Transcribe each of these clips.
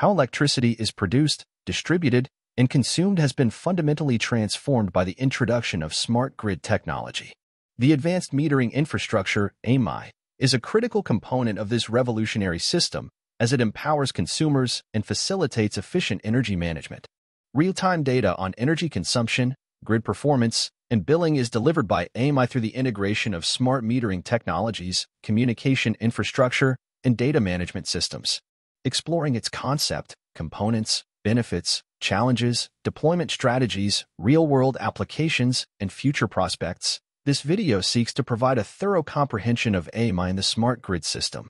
How electricity is produced, distributed, and consumed has been fundamentally transformed by the introduction of smart grid technology. The Advanced Metering Infrastructure, AMI, is a critical component of this revolutionary system as it empowers consumers and facilitates efficient energy management. Real-time data on energy consumption, grid performance, and billing is delivered by AMI through the integration of smart metering technologies, communication infrastructure, and data management systems. Exploring its concept, components, benefits, challenges, deployment strategies, real-world applications, and future prospects, this video seeks to provide a thorough comprehension of AMI and the smart grid system.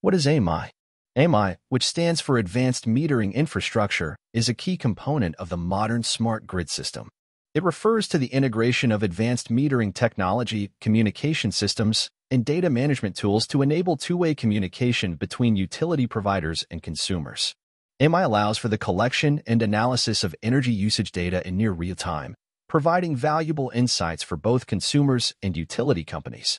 What is AMI? AMI, which stands for Advanced Metering Infrastructure, is a key component of the modern smart grid system. It refers to the integration of advanced metering technology, communication systems, and data management tools to enable two-way communication between utility providers and consumers. AMI allows for the collection and analysis of energy usage data in near real time, providing valuable insights for both consumers and utility companies.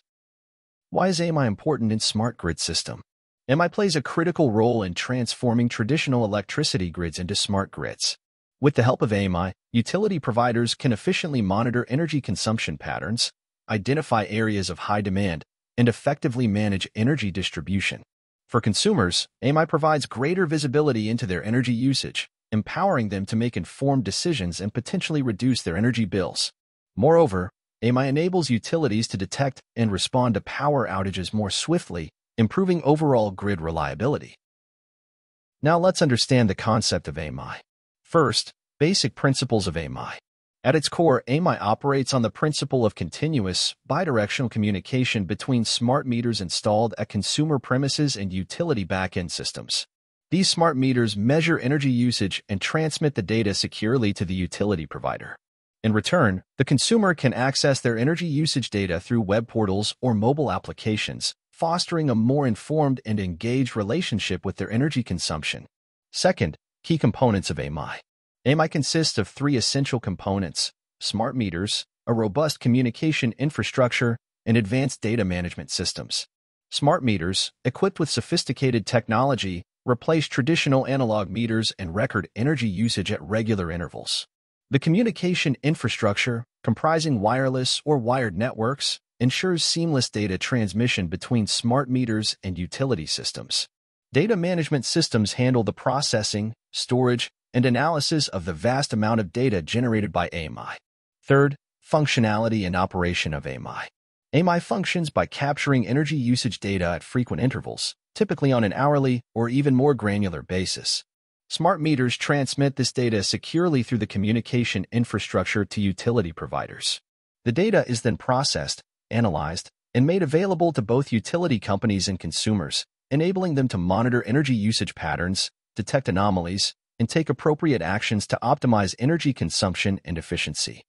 Why is AMI important in smart grid system? AMI plays a critical role in transforming traditional electricity grids into smart grids. With the help of AMI, utility providers can efficiently monitor energy consumption patterns, identify areas of high demand, and effectively manage energy distribution. For consumers, AMI provides greater visibility into their energy usage, empowering them to make informed decisions and potentially reduce their energy bills. Moreover, AMI enables utilities to detect and respond to power outages more swiftly, improving overall grid reliability. Now let's understand the concept of AMI. First, basic principles of AMI. At its core, AMI operates on the principle of continuous, bidirectional communication between smart meters installed at consumer premises and utility back-end systems. These smart meters measure energy usage and transmit the data securely to the utility provider. In return, the consumer can access their energy usage data through web portals or mobile applications, fostering a more informed and engaged relationship with their energy consumption. Second, key components of AMI. AMI consists of three essential components: smart meters, a robust communication infrastructure, and advanced data management systems. Smart meters, equipped with sophisticated technology, replace traditional analog meters and record energy usage at regular intervals. The communication infrastructure, comprising wireless or wired networks, ensures seamless data transmission between smart meters and utility systems. Data management systems handle the processing, storage, and analysis of the vast amount of data generated by AMI. Third, functionality and operation of AMI. AMI functions by capturing energy usage data at frequent intervals, typically on an hourly or even more granular basis. Smart meters transmit this data securely through the communication infrastructure to utility providers. The data is then processed, analyzed, and made available to both utility companies and consumers, enabling them to monitor energy usage patterns, detect anomalies, and take appropriate actions to optimize energy consumption and efficiency.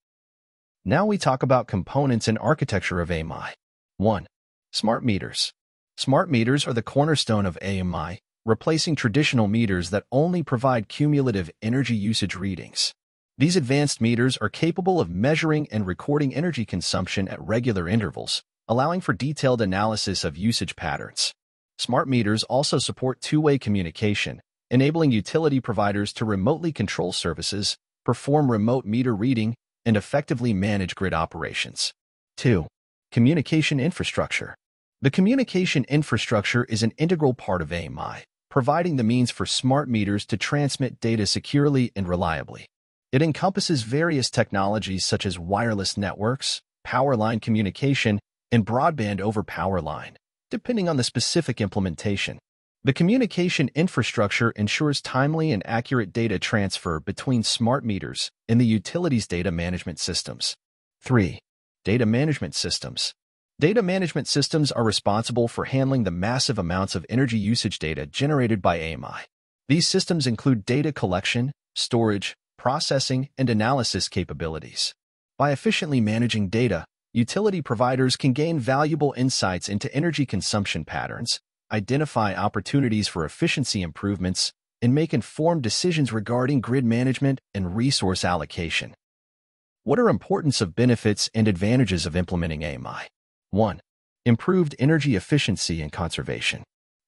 Now we talk about components and architecture of AMI. 1. Smart meters. Smart meters are the cornerstone of AMI, replacing traditional meters that only provide cumulative energy usage readings. These advanced meters are capable of measuring and recording energy consumption at regular intervals, allowing for detailed analysis of usage patterns. Smart meters also support two-way communication, enabling utility providers to remotely control services, perform remote meter reading, and effectively manage grid operations. 2. Communication infrastructure. The communication infrastructure is an integral part of AMI, providing the means for smart meters to transmit data securely and reliably. It encompasses various technologies such as wireless networks, power line communication, and broadband over power line, depending on the specific implementation. The communication infrastructure ensures timely and accurate data transfer between smart meters and the utilities' data management systems. 3. Data management systems. Data management systems are responsible for handling the massive amounts of energy usage data generated by AMI. These systems include data collection, storage, processing, and analysis capabilities. By efficiently managing data, utility providers can gain valuable insights into energy consumption patterns, identify opportunities for efficiency improvements, and make informed decisions regarding grid management and resource allocation. What are importance of benefits and advantages of implementing AMI? 1. Improved energy efficiency and conservation.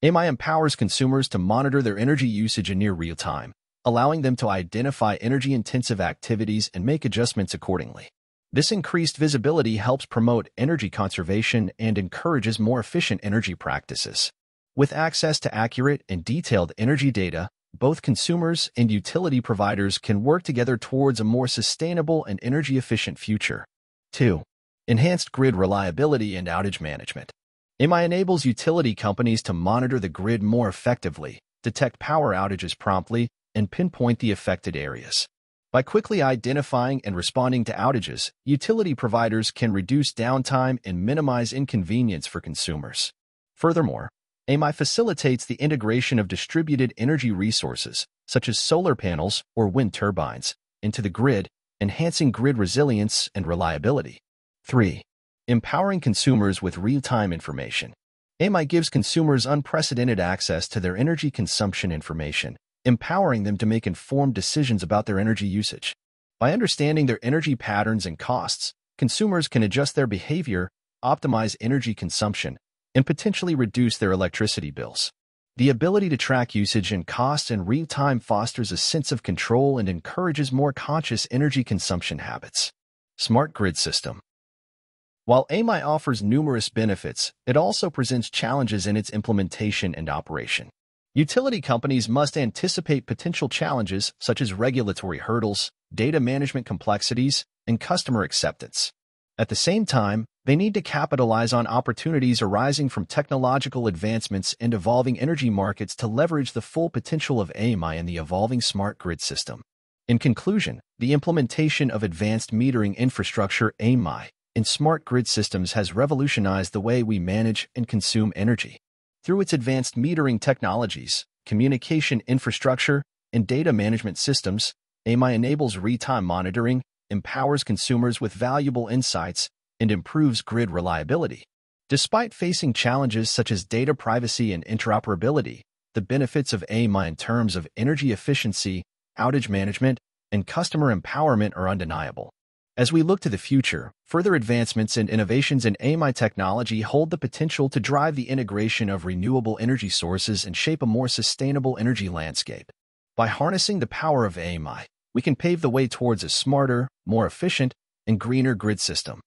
AMI empowers consumers to monitor their energy usage in near real time, allowing them to identify energy-intensive activities and make adjustments accordingly. This increased visibility helps promote energy conservation and encourages more efficient energy practices. With access to accurate and detailed energy data, both consumers and utility providers can work together towards a more sustainable and energy-efficient future. 2. Enhanced grid reliability and outage management. AMI enables utility companies to monitor the grid more effectively, detect power outages promptly, and pinpoint the affected areas. By quickly identifying and responding to outages, utility providers can reduce downtime and minimize inconvenience for consumers. Furthermore, AMI facilitates the integration of distributed energy resources, such as solar panels or wind turbines, into the grid, enhancing grid resilience and reliability. 3. Empowering consumers with real-time information. AMI gives consumers unprecedented access to their energy consumption information, empowering them to make informed decisions about their energy usage. By understanding their energy patterns and costs, consumers can adjust their behavior, optimize energy consumption, and potentially reduce their electricity bills. The ability to track usage and costs in real time fosters a sense of control and encourages more conscious energy consumption habits. Smart grid system. While AMI offers numerous benefits, it also presents challenges in its implementation and operation. Utility companies must anticipate potential challenges such as regulatory hurdles, data management complexities, and customer acceptance. At the same time, they need to capitalize on opportunities arising from technological advancements and evolving energy markets to leverage the full potential of AMI and the evolving smart grid system. In conclusion, the implementation of advanced metering infrastructure AMI in smart grid systems has revolutionized the way we manage and consume energy. Through its advanced metering technologies, communication infrastructure, and data management systems, AMI enables real-time monitoring, empowers consumers with valuable insights, and improves grid reliability. Despite facing challenges such as data privacy and interoperability, the benefits of AMI in terms of energy efficiency, outage management, and customer empowerment are undeniable. As we look to the future, further advancements and innovations in AMI technology hold the potential to drive the integration of renewable energy sources and shape a more sustainable energy landscape. By harnessing the power of AMI, we can pave the way towards a smarter, more efficient, and greener grid system.